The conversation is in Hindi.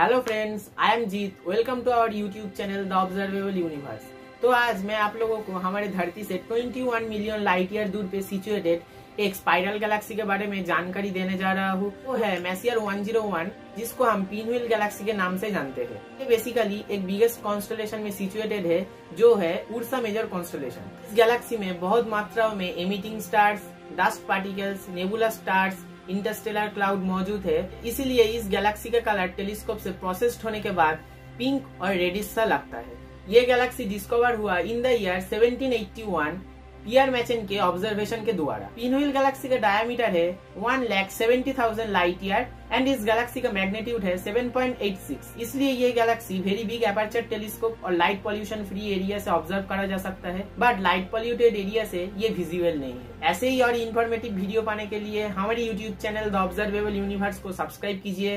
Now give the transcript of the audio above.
Hello friends, I am Jeet. Welcome to our YouTube channel the observable universe. तो आज मैं आप लोगों को हमारे धरती से 21 मिलियन लाइट ईयर दूर पे सिचुएटेड एक स्पाइरल गैलेक्सी के बारे में जानकारी देने जा रहा हूँ। वो है मैसियर 101, जिसको हम पिनव्हील गैलेक्सी के नाम से जानते हैं। ये बेसिकली एक बिगेस्ट कॉन्स्टलेशन में सिचुएटेड है, जो है उर्सा मेजर कॉन्स्टलेशन। इस गैलेक्सी में बहुत मात्रा में emitting stars, dust particles, nebula stars, interstellar cloud मौजूद है। इसीलिए इस गैलेक्सी का कलर टेलीस्कोप से प्रोसेस्ड होने के बाद पिंक और रेडिश सा लगता है। ये गैलेक्सी डिस्कवर हुआ in the year 1781 peer Mechain के ऑब्जर्वेशन के द्वारा। पिनव्हील गैलेक्सी का डायमीटर है 1,70,000 लाइट ईयर एंड इस गैलेक्सी का मैग्नीट्यूड है 7.86। इसलिए ये galaxy very big aperture telescope और लाइट पॉल्यूशन फ्री एरिया से ऑब्जर्व करा जा सकता है, बट लाइट पॉल्यूटेड एरिया से ये विजिबल नहीं है। ऐसे ही और इन्फॉर्मेटिव वीडियो पाने के लिए हमारे YouTube channel the observable universe को सब्सक्राइब कीजिए।